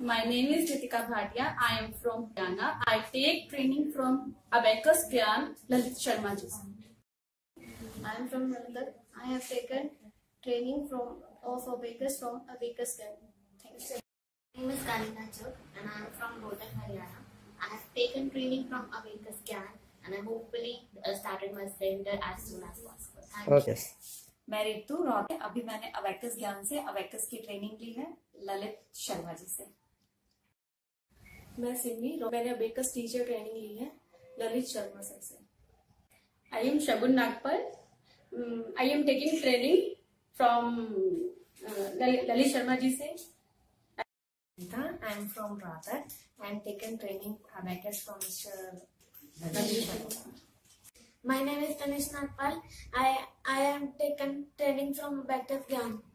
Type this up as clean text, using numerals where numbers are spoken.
My name is Jitika Bhatia. I am from Haryana. I take training from Abacus Gyan Lalit Sharma ji. I am from Rohtak. I have taken training from Abacus Gyan. Thank you. My name is Kalina Chopra and I am from Rohtak, Haryana. I have taken training from Abacus Gyan and I hopefully started my center as soon as possible. Thank you. Okay. मैं रितु रॉय, अभी मैंने abacus ज्ञान से abacus की training ली है ललित शर्मा जी से। मैं सिमी, मैंने अबैकस टीचर ट्रेनिंग ली है ललित शर्मा सर से। I am Shabun Nagpal, I am taking training from Lalit Sharma ji से। I am from Rohtak, I am taking training abacus from Lalit Sharma. My name is Tanish Nagpal. I am taken training from Abacus Gyan.